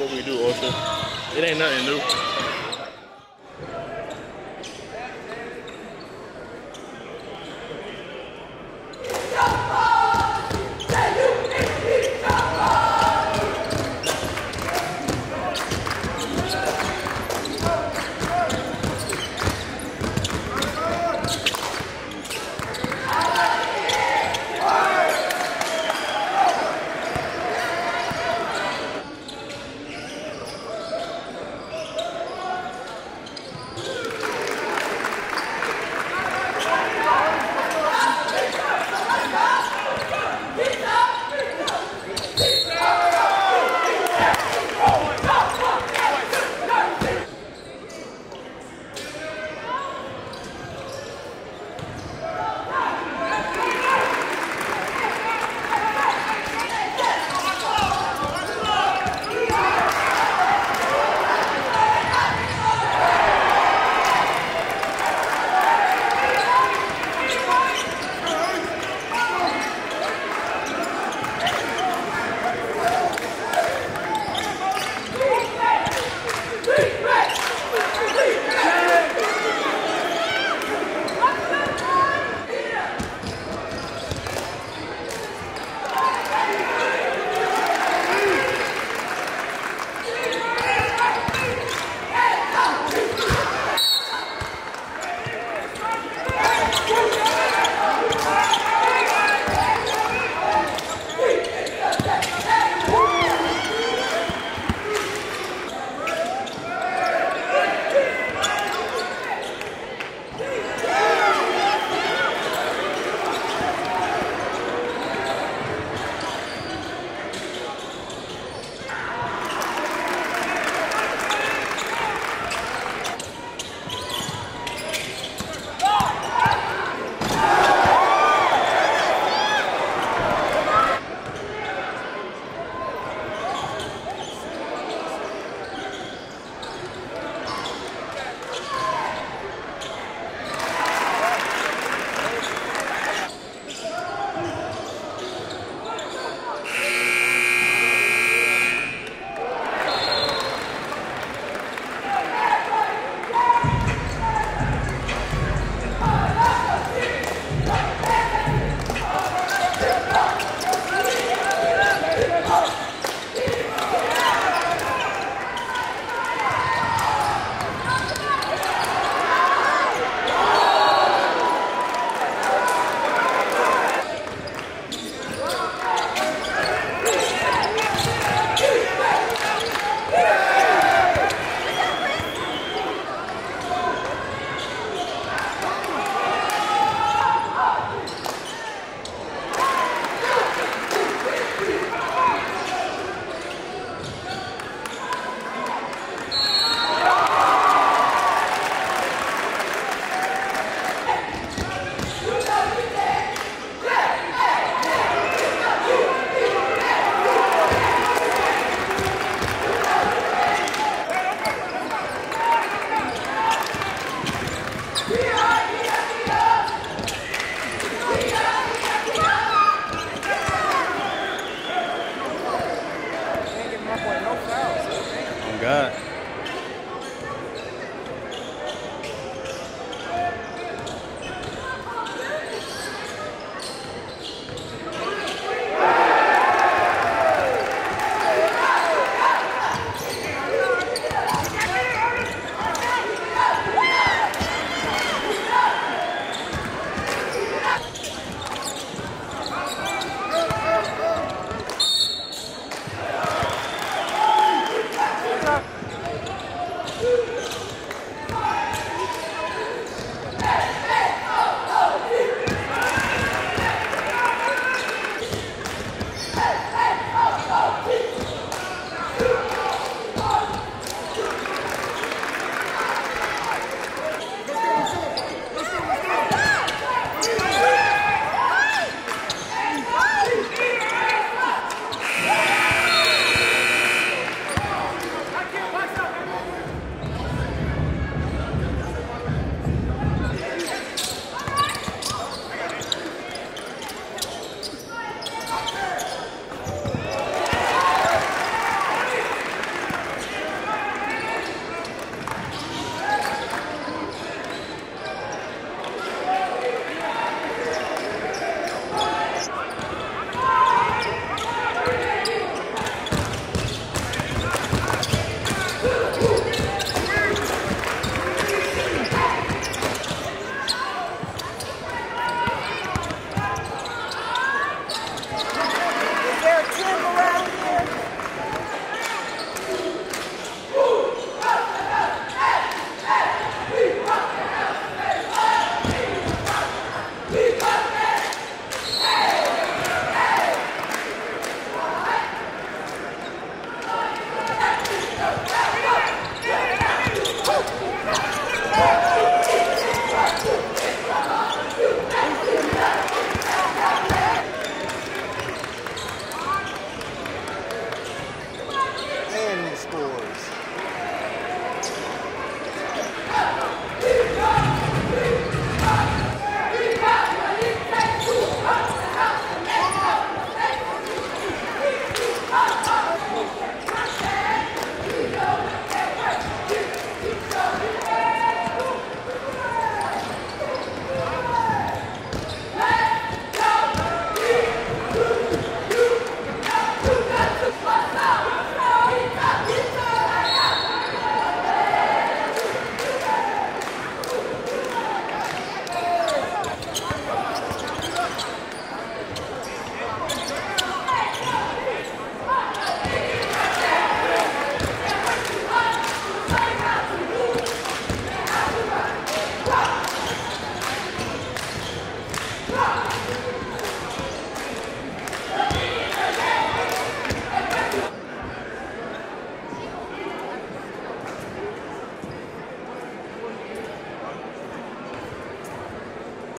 what we do also. It ain't nothing new.